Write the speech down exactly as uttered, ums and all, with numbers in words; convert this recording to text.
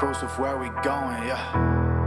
Crusif, where we going, yeah.